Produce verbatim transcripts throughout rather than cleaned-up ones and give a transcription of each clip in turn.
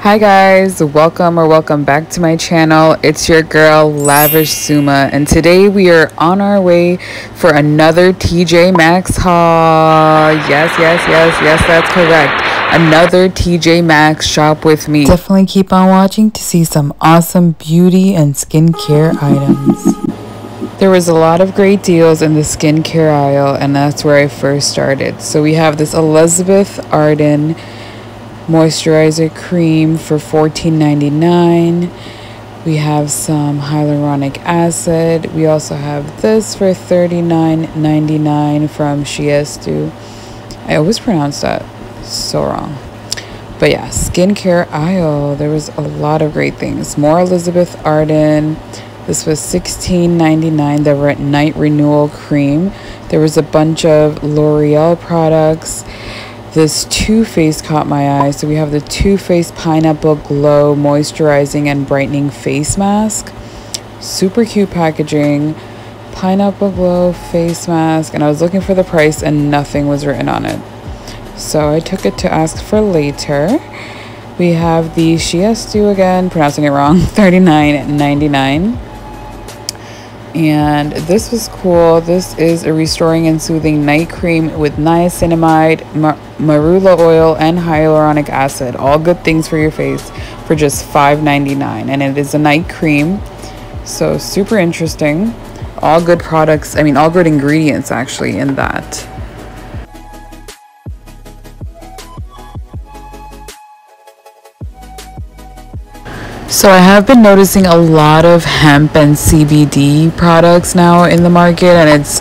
Hi guys, welcome or welcome back to my channel. It's your girl Lavish Suma, and today we are on our way for another T J Maxx haul. Yes, yes, yes, yes, that's correct. Another T J Maxx shop with me. Definitely keep on watching to see some awesome beauty and skincare items. There was a lot of great deals in the skincare aisle, and that's where I first started. So we have this Elizabeth Arden moisturizer cream for fourteen ninety-nine. We have some hyaluronic acid. We also have this for thirty-nine ninety-nine from Shiseido. I always pronounce that so wrong. But yeah, skincare aisle, there was a lot of great things. More Elizabeth Arden. This was sixteen ninety-nine, the Night Renewal Cream. There was a bunch of L'Oreal products. This Too Faced caught my eye. So we have the Too Faced Pineapple Glow Moisturizing and Brightening Face Mask. Super cute packaging. Pineapple Glow Face Mask. And I was looking for the price and nothing was written on it. So I took it to ask for later. We have the Shiseido again, pronouncing it wrong, thirty-nine ninety-nine. And this was cool. This is a restoring and soothing night cream with niacinamide, mar marula oil, and hyaluronic acid. All good things for your face for just five ninety-nine. And it is a night cream, so super interesting. All good products, I mean, all good ingredients actually in that. So I have been noticing a lot of hemp and C B D products now in the market, and it's,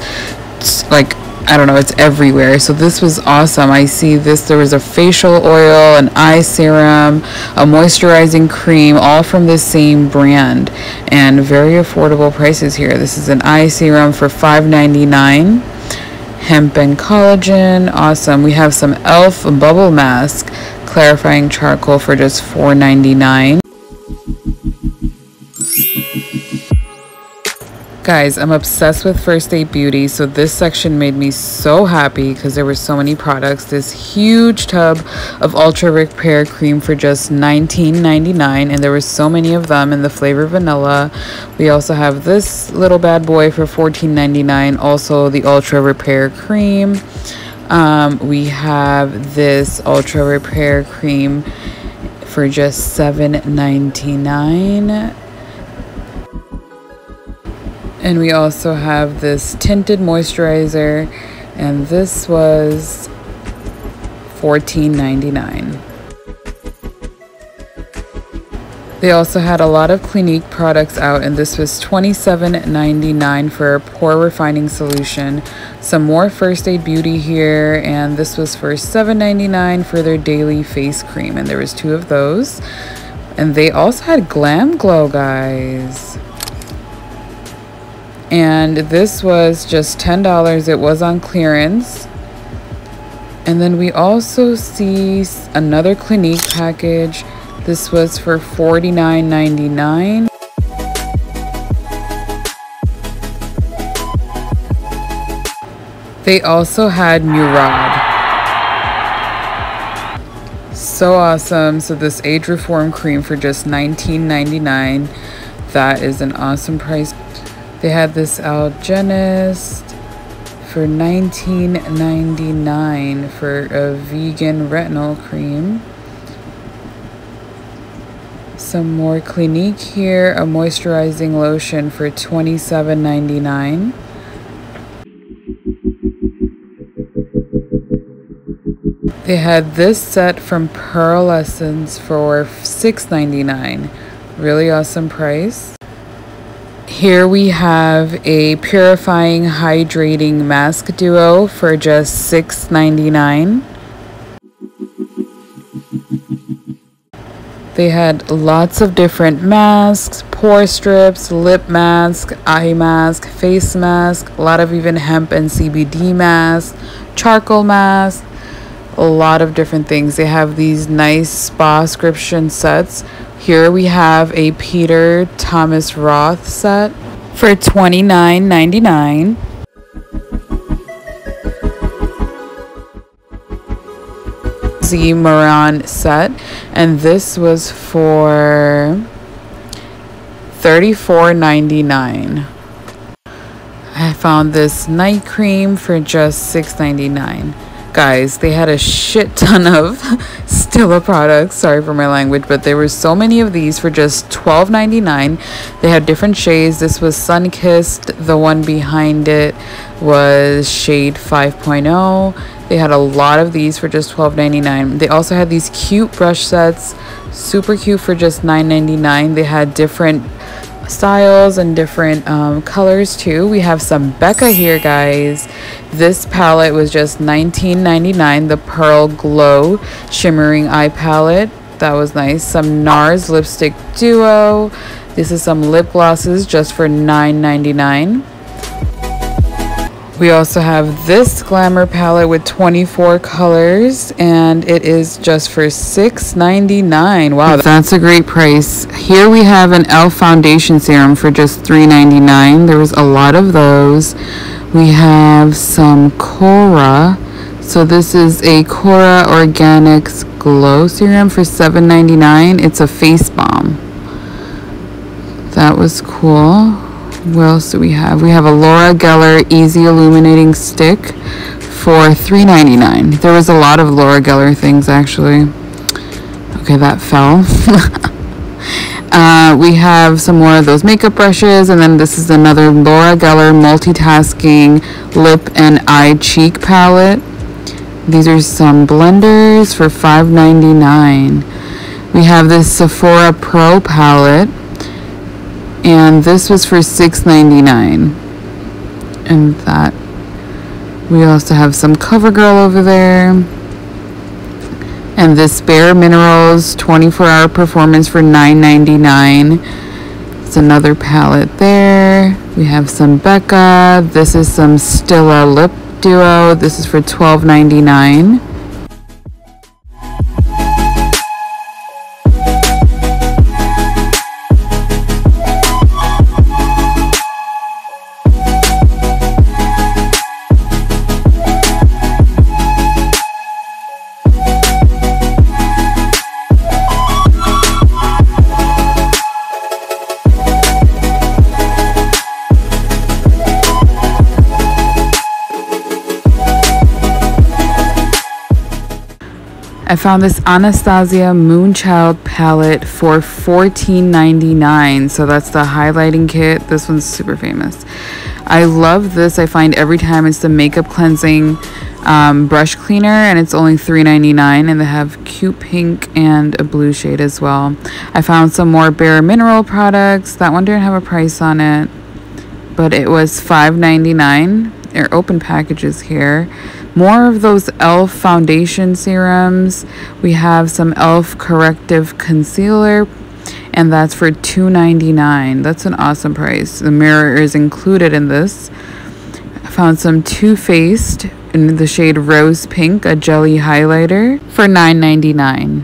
it's like, I don't know, it's everywhere. So this was awesome. I see this, there was a facial oil, an eye serum, a moisturizing cream, all from the same brand, and very affordable prices here. This is an eye serum for five ninety-nine. Hemp and collagen, awesome. We have some E L F bubble mask, clarifying charcoal for just four ninety-nine. Guys, I'm obsessed with First Aid Beauty, so this section made me so happy because there were so many products. This huge tub of Ultra Repair Cream for just nineteen ninety-nine, and there were so many of them in the flavor vanilla. We also have this little bad boy for fourteen ninety-nine, also the Ultra Repair Cream. Um, we have this Ultra Repair Cream for just seven ninety-nine. And we also have this tinted moisturizer, and this was fourteen ninety-nine. They also had a lot of Clinique products out, and this was twenty-seven ninety-nine for a pore refining solution. Some more First Aid Beauty here, and this was for seven ninety-nine for their daily face cream, and there was two of those. And they also had Glam Glow, guys. And this was just ten dollars. It was on clearance. And then we also see another Clinique package. This was for forty-nine ninety-nine. They also had Murad. So awesome. So this age reform cream for just nineteen ninety-nine. That is an awesome price. They had this Algenist for nineteen ninety-nine for a vegan retinol cream. Some more Clinique here, a moisturizing lotion for twenty-seven ninety-nine. They had this set from Pearl Essence for six ninety-nine. Really awesome price. Here we have a purifying hydrating mask duo for just six ninety-nine. They had lots of different masks, pore strips, lip mask, eye mask, face mask, a lot of even hemp and C B D masks, charcoal masks, a lot of different things. They have these nice spa prescription sets. Here we have a Peter Thomas Roth set for twenty-nine ninety-nine. the Murad set, and this was for thirty-four ninety-nine. I found this night cream for just six ninety-nine. Guys, they had a shit ton of Stila products, sorry for my language, but there were so many of these for just twelve ninety-nine. They had different shades. This was Sun Kissed, the one behind it was shade five point oh. They had a lot of these for just twelve ninety-nine. They also had these cute brush sets, super cute, for just nine ninety-nine. They had different styles and different um, colors too. We have some Becca here, guys. This palette was just nineteen ninety-nine, the Pearl Glow shimmering eye palette. That was nice. Some NARS lipstick duo. This is some lip glosses just for nine ninety-nine. We also have this Glamour palette with twenty-four colors, and it is just for six ninety-nine. Wow, that's a great price. Here we have an E L F foundation serum for just three ninety-nine. There was a lot of those. We have some Cora. So this is a Cora Organics Glow Serum for seven ninety-nine. It's a face balm. That was cool. What else do we have? We have a Laura Geller Easy Illuminating Stick for three ninety-nine. There was a lot of Laura Geller things, actually. Okay, that fell. uh, we have some more of those makeup brushes, and then this is another Laura Geller Multitasking Lip and Eye Cheek Palette. These are some blenders for five ninety-nine. We have this Sephora Pro Palette, and this was for six ninety-nine. And that, we also have some CoverGirl over there, and this Bare Minerals twenty-four hour performance for nine ninety-nine. It's another palette there. We have some Becca. This is some Stila lip duo. This is for twelve ninety-nine. I found this Anastasia Moonchild palette for fourteen ninety-nine. So that's the highlighting kit. This one's super famous. I love this. I find every time it's the makeup cleansing um, brush cleaner, and it's only three ninety-nine, and they have cute pink and a blue shade as well. I found some more Bare Mineral products. That one didn't have a price on it, but it was five ninety-nine. They're open packages here. More of those E L F foundation serums. We have some E L F corrective concealer, and that's for two ninety-nine. That's an awesome price. The mirror is included in this. I found some Too Faced in the shade Rose Pink, a jelly highlighter for nine ninety-nine.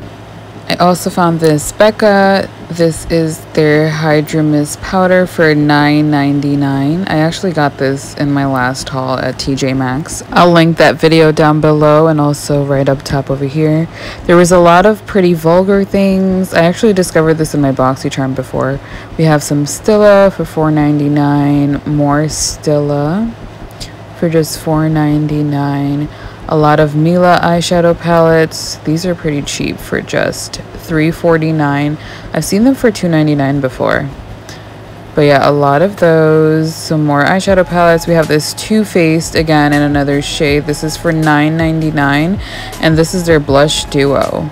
I also found this Becca. This is their Hydra Mist powder for nine ninety-nine. I actually got this in my last haul at T J Maxx. I'll link that video down below and also right up top over here. There was a lot of Pretty Vulgar things. I actually discovered this in my BoxyCharm before. We have some Stila for four ninety-nine. More Stila for just four ninety-nine. A lot of Mila eyeshadow palettes. These are pretty cheap for just three forty-nine. I've seen them for two ninety-nine before. But yeah, a lot of those. Some more eyeshadow palettes. We have this Too Faced again in another shade. This is for nine ninety-nine, and this is their blush duo.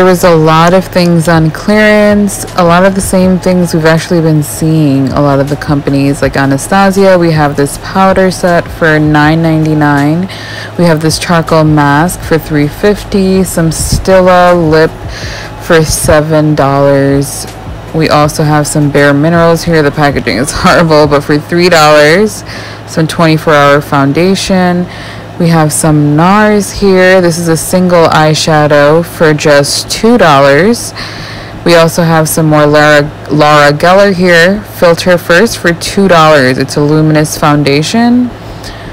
there was a lot of things on clearance, a lot of the same things we've actually been seeing a lot of the companies, like Anastasia. We have this powder set for nine ninety-nine. We have this charcoal mask for three fifty, some Stila lip for seven dollars. We also have some Bare Minerals here. The packaging is horrible, but for three dollars. Some twenty-four hour foundation. We have some NARS here. This is a single eyeshadow for just two dollars. We also have some more Laura, Laura Geller here. Filter first for two dollars. It's a luminous foundation.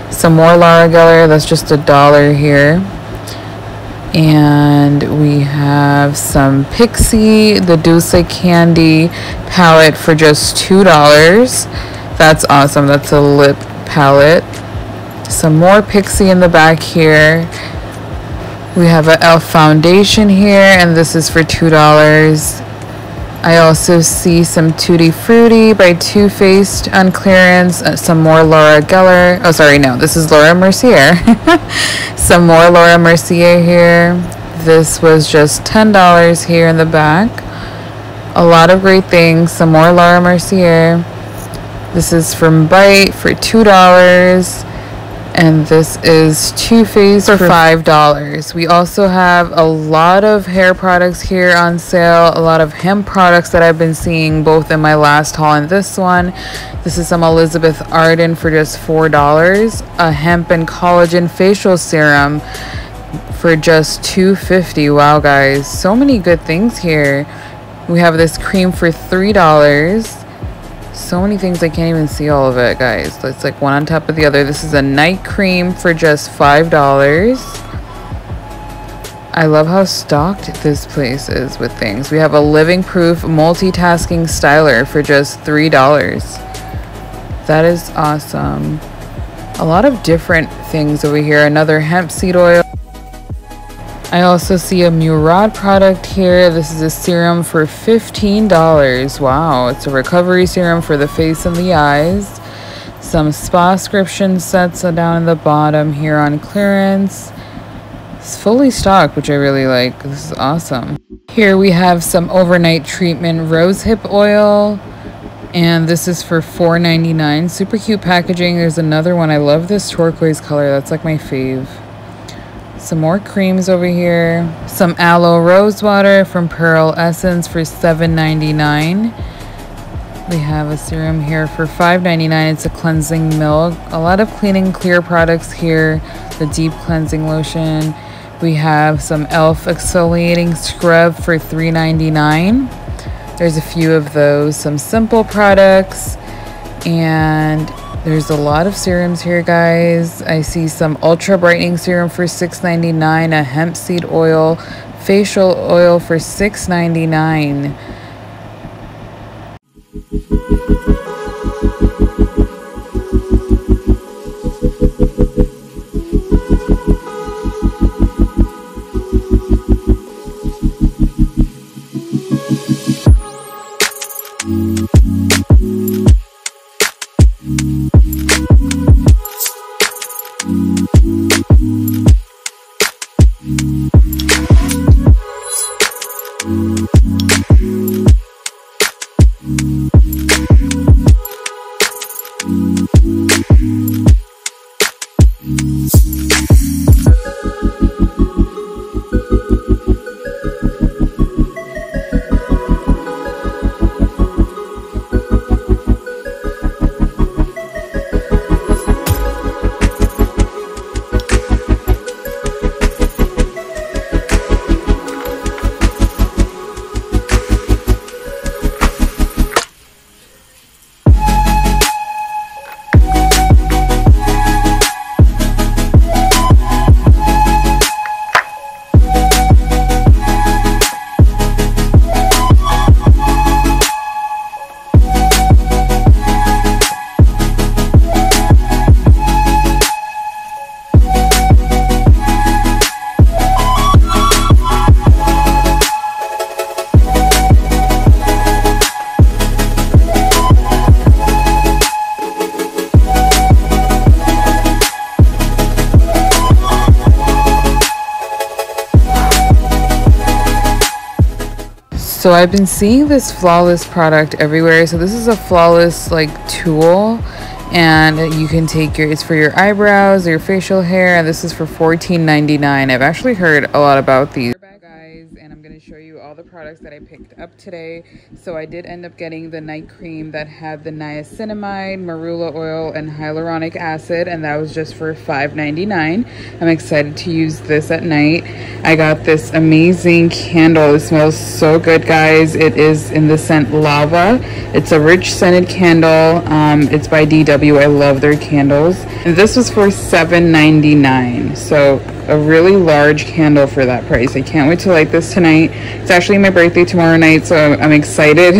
Some more Laura Geller. That's just a dollar here. And we have some Pixi, the Dulce Candy palette for just two dollars. That's awesome. That's a lip palette. Some more Pixi in the back here. We have an E L F foundation here, and this is for two dollars. I also see some Tutti Frutti by Too Faced on clearance. Uh, some more Laura Geller. Oh, sorry, no. This is Laura Mercier. Some more Laura Mercier here. This was just ten dollars here in the back. A lot of great things. Some more Laura Mercier. This is from Bite for two dollars. And this is Too Faced for five dollars. We also have a lot of hair products here on sale, a lot of hemp products that I've been seeing both in my last haul and this one. This is some Elizabeth Arden for just four dollars. A hemp and collagen facial serum for just two fifty. Wow, guys, so many good things here. We have this cream for three dollars. So many things, I can't even see all of it, guys. It's like one on top of the other. This is a night cream for just five dollars. I love how stocked this place is with things. We have a living proof multitasking styler for just three dollars. That is awesome. A lot of different things over here. Another hemp seed oil. I also see a Murad product here. This is a serum for fifteen dollars. Wow, it's a recovery serum for the face and the eyes. Some Spa Prescription sets are down in the bottom here on clearance. It's fully stocked, which I really like. This is awesome. Here we have some overnight treatment rosehip oil. And this is for four ninety-nine. Super cute packaging. There's another one. I love this turquoise color. That's like my fave. Some more creams over here. Some aloe rose water from Pearl Essence for seven ninety-nine. We have a serum here for five ninety-nine. It's a cleansing milk. A lot of cleaning clear products here. The deep cleansing lotion. We have some E L F exfoliating scrub for three ninety-nine. There's a few of those. Some simple products. And there's a lot of serums here, guys. I see some ultra brightening serum for six ninety-nine, a hemp seed oil, facial oil for six ninety-nine. So I've been seeing this Flawless product everywhere. So this is a Flawless like tool, and you can take your, it's for your eyebrows or your facial hair, and this is for fourteen ninety-nine. I've actually heard a lot about these. Show you all the products that I picked up today. So I did end up getting the night cream that had the niacinamide, marula oil, and hyaluronic acid, and that was just for five ninety-nine. I'm excited to use this at night. I got this amazing candle. It smells so good, guys. It is in the scent Lava. It's a rich scented candle. Um, it's by D W. I love their candles. And this was for seven ninety-nine. So a really large candle for that price. I can't wait to light this tonight. It's actually my birthday tomorrow night, so I'm, I'm excited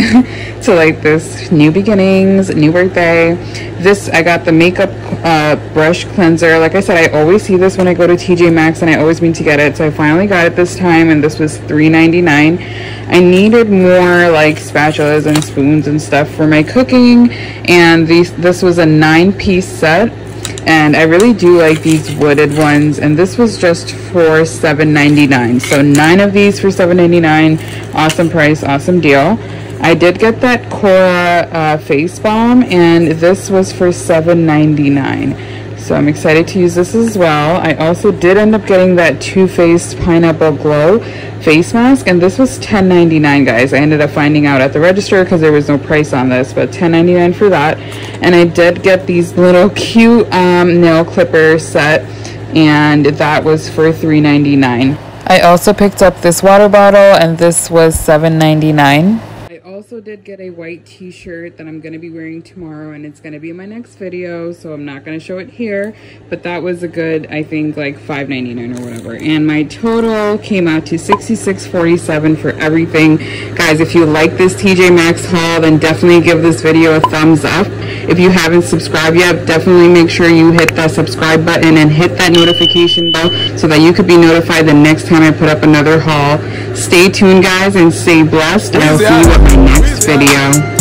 to light this. New beginnings, new birthday. This, I got the makeup uh, brush cleanser. Like I said, I always see this when I go to T J Maxx, and I always mean to get it. So I finally got it this time, and this was three ninety-nine. I needed more like spatulas and spoons and stuff for my cooking, and these, this was a nine-piece set. And I really do like these wooded ones, and this was just for seven ninety-nine. So nine of these for seven ninety-nine. Awesome price, awesome deal. I did get that Cora uh, face balm, and this was for seven ninety-nine. So I'm excited to use this as well. I also did end up getting that Too Faced Pineapple Glow face mask, and this was ten ninety-nine, guys. I ended up finding out at the register because there was no price on this, but ten ninety-nine for that. And I did get these little cute um, nail clipper set, and that was for three ninety-nine. I also picked up this water bottle, and this was seven ninety-nine. I also did get a white t-shirt that I'm going to be wearing tomorrow, and it's going to be in my next video, so I'm not going to show it here, but that was a good, I think, like five ninety-nine or whatever. And my total came out to sixty-six forty-seven for everything. Guys, if you like this T J Maxx haul, then definitely give this video a thumbs up. If you haven't subscribed yet, definitely make sure you hit that subscribe button and hit that notification bell so that you could be notified the next time I put up another haul. Stay tuned, guys, and stay blessed. I'll see you at my next video.